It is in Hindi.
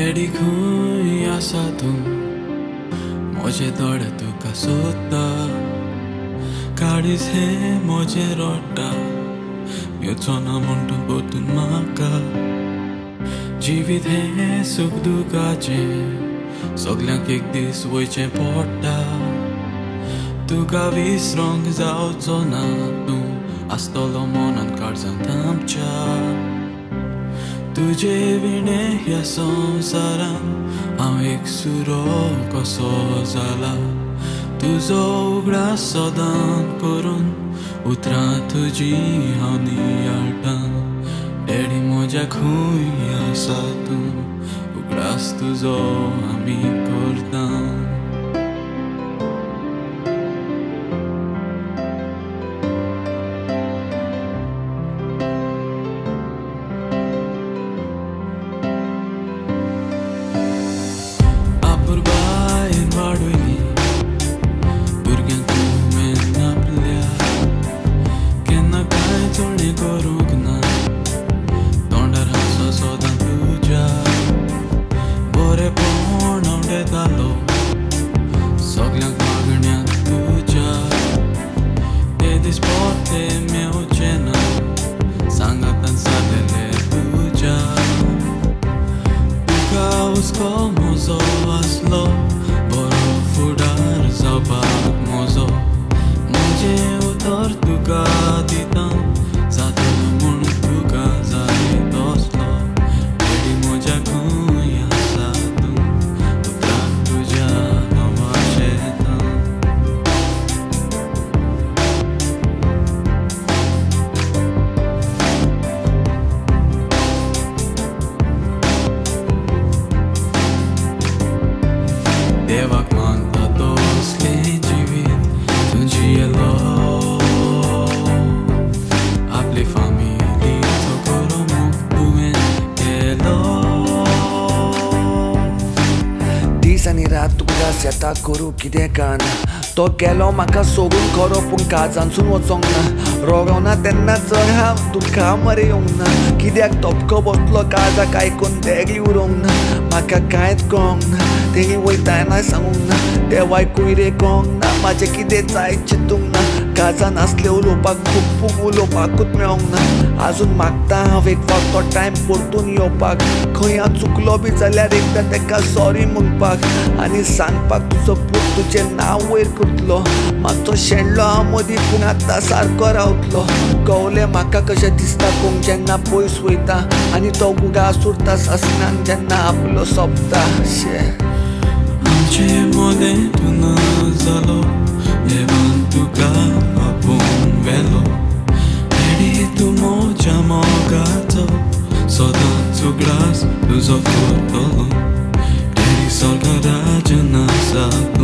टेढ़ी खूई आशा तुम मुझे दौड़ तू का सोता काड़ी से मुझे रोटा यो चोना मुंडू बोतुन माका जीवित है सुख दुखाचे सगल्यांक एक दीस वयचे पडटा तुका विसरोंक जावचो ना तूं आसतलो मनान काळजांत आमच्या तुझे विणे ह्या संवसारान हांव एक सुरो कसो जाला तुजो उगडास सदां करून उतरां तुजी हांव नियाळटां डॅडी म्हज्या खूंय आसा तूं उगडास तुजो आमी करतां येता करू कितें काण तो गेलो म्हाका सोडून खरो पूण काजांसून वचोंक ना रोगाव ना तेन्ना चड हांव तुका मरे येवंक ना कित्याक तपको बसलो काजाक आयकून देगली उरोंक ना म्हाका कांयच कळोंक ना तेणी वयताय ना सांगूंक ना देवाय कुयरे कळोंक ना म्हाजें कितें जाय चिंतूंक ना काजान आसले उलोवपाक खूब उलोवपाकूच मेळोंक ना आजून मागता हांव एक फावट तो टायम परतून येवपाक खंय हांव चुकलो बी जाल्यार एकदां ताका सॉरी म्हणपाक आनी सांगपाक तुजो पूत तुजें नांव वयर करतलो मातसो शेणलो हांव मदीं पूण आतां सारको रावतलो कवलें म्हाका कशें दिसता कोण जेन्ना पयस वयता आनी तो गुगास उरता ससनान जेन्ना आपलो सोंपता तुका आपून वेलो डॅडी तूं म्हज्या मोगाचो सदांच उगडास तुजो करतलो डॅडी स्वर्ग राजन आसा